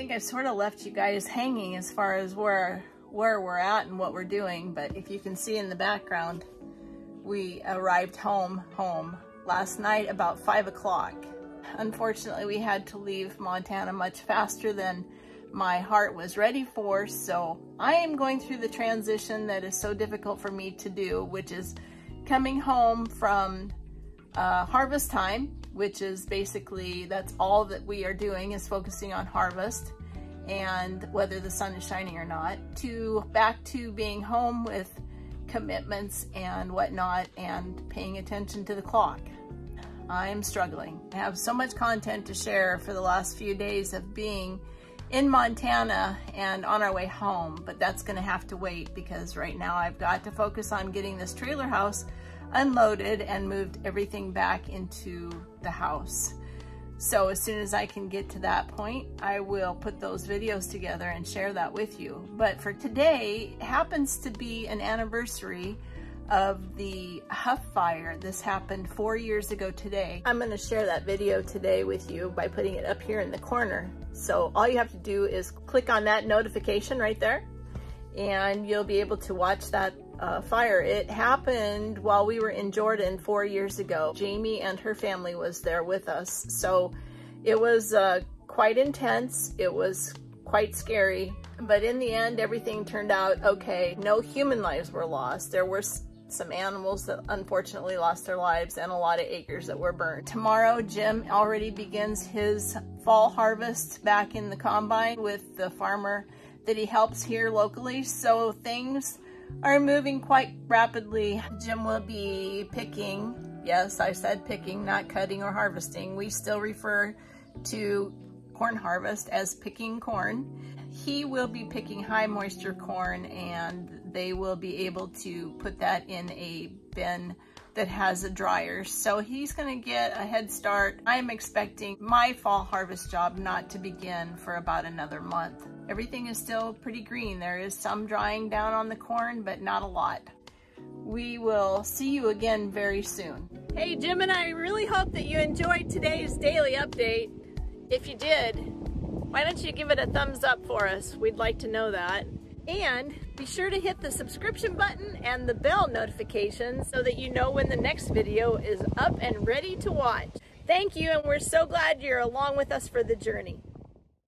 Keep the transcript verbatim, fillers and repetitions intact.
think I've sort of left you guys hanging as far as where where we're at and what we're doing, but if you can see in the background, we arrived home home last night about five o'clock. Unfortunately, we had to leave Montana much faster than my heart was ready for, so I am going through the transition that is so difficult for me to do, which is coming home from uh, harvest time, which is basically, that's all that we are doing is focusing on harvest and whether the sun is shining or not, to back to being home with commitments and whatnot and paying attention to the clock. I'm struggling. I have so much content to share for the last few days of being in Montana and on our way home, but that's gonna have to wait because right now I've got to focus on getting this trailer house unloaded and moved everything back into the house. So as soon as I can get to that point, I will put those videos together and share that with you. But for today, it happens to be an anniversary of the Huff Fire. This happened four years ago today. I'm gonna share that video today with you by putting it up here in the corner. So all you have to do is click on that notification right there and you'll be able to watch that Uh, fire. It happened while we were in Jordan four years ago. Jamie and her family was there with us. So it was uh, quite intense. It was quite scary, but in the end, everything turned out okay. No human lives were lost. There were some animals that unfortunately lost their lives and a lot of acres that were burned. Tomorrow, Jim already begins his fall harvest back in the combine with the farmer that he helps here locally. So things are moving quite rapidly. Jim will be picking, yes, I said picking, not cutting or harvesting. We still refer to corn harvest as picking corn. He will be picking high moisture corn and they will be able to put that in a bin that has a dryer. So he's gonna get a head start. I'm expecting my fall harvest job not to begin for about another month. Everything is still pretty green. There is some drying down on the corn, but not a lot. We will see you again very soon. Hey Jim, and I really hope that you enjoyed today's daily update. If you did, why don't you give it a thumbs up for us? We'd like to know that. And be sure to hit the subscription button and the bell notification so that you know when the next video is up and ready to watch. Thank you, and we're so glad you're along with us for the journey.